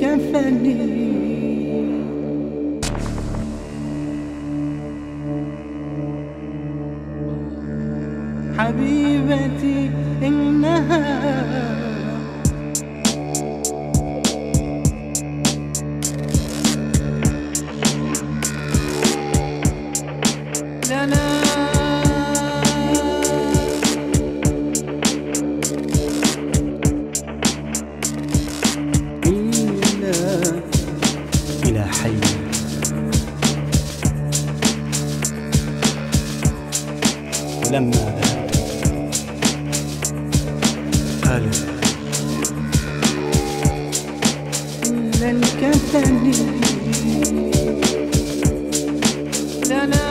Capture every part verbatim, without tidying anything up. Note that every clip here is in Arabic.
كفني حبيبتي إنها لما ذهب قالوا إلا الكفن لنا كفن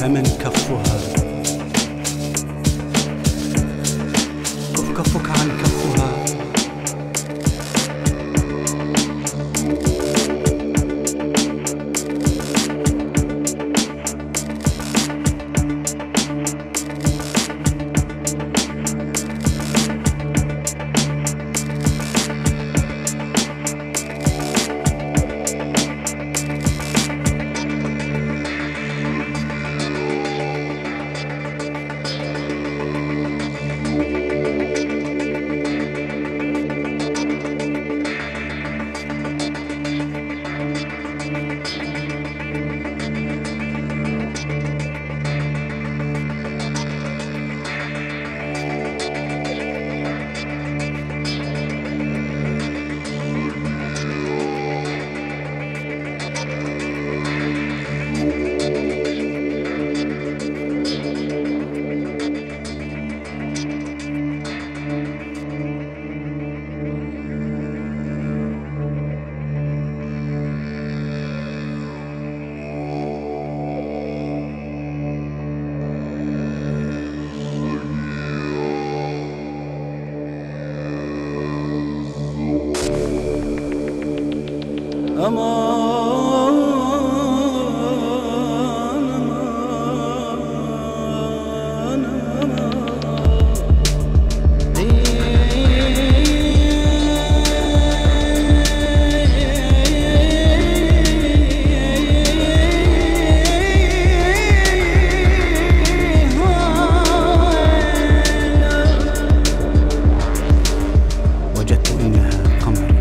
فمن كفها كف كفك عن كفها أمان أمان أمان وجدت إنها قمر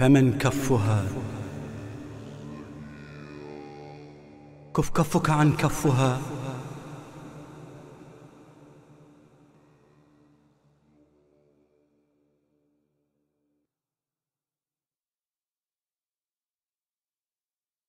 فمن كفها كف كفك عن كفها